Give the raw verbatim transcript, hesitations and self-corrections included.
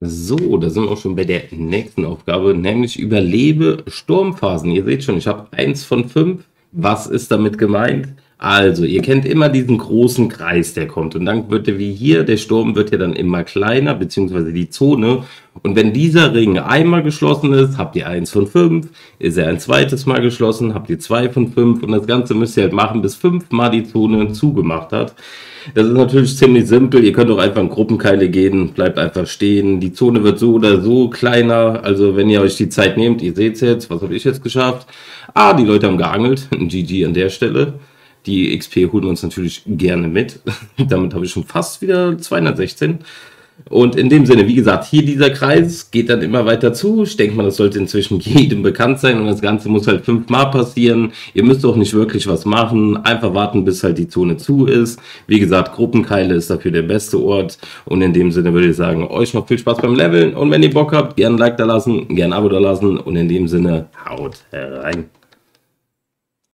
So, da sind wir auch schon bei der nächsten Aufgabe, nämlich überlebe Sturmphasen. Ihr seht schon, ich habe eins von fünf. Was ist damit gemeint? Also, ihr kennt immer diesen großen Kreis, der kommt. Und dann wird der wie hier, der Sturm wird ja dann immer kleiner, beziehungsweise die Zone. Und wenn dieser Ring einmal geschlossen ist, habt ihr eins von fünf. Ist er ein zweites Mal geschlossen, habt ihr zwei von fünf. Und das Ganze müsst ihr halt machen, bis fünf Mal die Zone zugemacht hat. Das ist natürlich ziemlich simpel. Ihr könnt auch einfach in Gruppenkeile gehen, bleibt einfach stehen. Die Zone wird so oder so kleiner. Also, wenn ihr euch die Zeit nehmt, ihr seht es jetzt, was habe ich jetzt geschafft? Ah, die Leute haben geangelt. G G an der Stelle. Die X P holen wir uns natürlich gerne mit. Damit habe ich schon fast wieder zweihundertsechzehn. Und in dem Sinne, wie gesagt, hier dieser Kreis geht dann immer weiter zu. Ich denke mal, das sollte inzwischen jedem bekannt sein. Und das Ganze muss halt fünfmal passieren. Ihr müsst auch nicht wirklich was machen. Einfach warten, bis halt die Zone zu ist. Wie gesagt, Gruppenkeile ist dafür der beste Ort. Und in dem Sinne würde ich sagen, euch noch viel Spaß beim Leveln. Und wenn ihr Bock habt, gerne ein Like da lassen, gerne ein Abo da lassen. Und in dem Sinne, haut rein.